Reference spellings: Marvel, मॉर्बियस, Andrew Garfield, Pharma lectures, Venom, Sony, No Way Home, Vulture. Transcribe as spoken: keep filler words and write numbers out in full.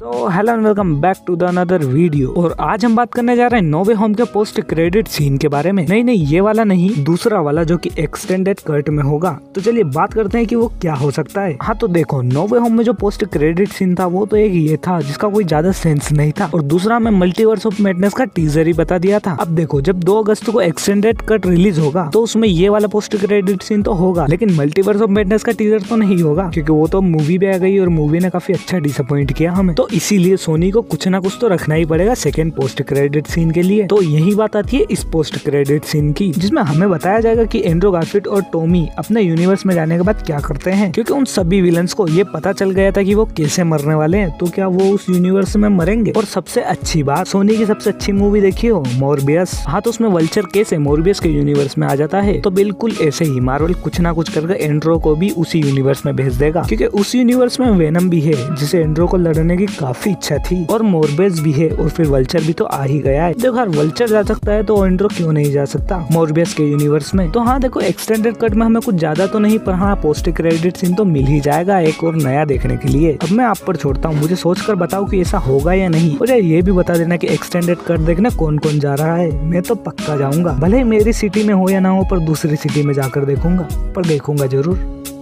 तो hello and welcome back to the another video. और आज हम बात करने जा रहे हैं नो वे होम के पोस्ट क्रेडिट सीन के बारे में। नहीं नहीं ये वाला नहीं, दूसरा वाला जो कि एक्सटेंडेड कट में होगा। तो चलिए बात करते हैं कि वो क्या हो सकता है। हाँ तो देखो, नो वे होम में जो पोस्ट क्रेडिट सीन था वो तो एक ये था जिसका कोई ज्यादा सेंस नहीं था, और दूसरा में मल्टीवर्स ऑफ मैडनेस का टीजर ही बता दिया था। अब देखो, जब दो अगस्त को एक्सटेंडेड कट रिलीज होगा तो उसमें ये वाला पोस्ट क्रेडिट सीन तो होगा, लेकिन मल्टीवर्स ऑफ मैडनेस का टीजर तो नहीं होगा क्योंकि वो तो मूवी में आ गई और मूवी ने काफी अच्छा डिसअपॉइंट किया हमें। तो इसीलिए सोनी को कुछ ना कुछ तो रखना ही पड़ेगा सेकंड पोस्ट क्रेडिट सीन के लिए। तो यही बात आती है इस पोस्ट क्रेडिट सीन की, जिसमें हमें बताया जाएगा कि एंड्रू गारफील्ड और टॉमी अपने यूनिवर्स में जाने के बाद क्या करते हैं, क्योंकि उन सभी विलन्स को ये पता चल गया था कि वो कैसे मरने वाले हैं। तो क्या वो उस यूनिवर्स में मरेंगे। और सबसे अच्छी बात, सोनी की सबसे अच्छी मूवी देखी हो, मॉर्बियस। हाँ तो उसमें वल्चर कैसे मॉर्बियस के यूनिवर्स में आ जाता है, तो बिल्कुल ऐसे ही मार्वल कुछ ना कुछ करके एंड्रू को भी उसी यूनिवर्स में भेज देगा, क्योंकि उस यूनिवर्स में वेनम भी है जिसे एंड्रू को लड़ने की काफी इच्छा थी, और मॉर्बियस भी है, और फिर वल्चर भी तो आ ही गया है। देखो यार, वल्चर जा सकता है तो एंड्रू क्यों नहीं जा सकता मॉर्बियस के यूनिवर्स में। तो हाँ देखो, एक्सटेंडेड कट में हमें कुछ ज्यादा तो नहीं, पर हाँ पोस्ट क्रेडिट सीन तो मिल ही जाएगा एक और नया देखने के लिए। अब मैं आप पर छोड़ता हूँ, मुझे सोच कर बताओ कि ऐसा होगा या नहीं। और यार ये भी बता देना कि एक्सटेंडेड कट देखने कौन कौन जा रहा है। मैं तो पक्का जाऊंगा, भले मेरी सिटी में हो या ना हो, पर दूसरी सिटी में जाकर देखूंगा, पर देखूंगा जरूर।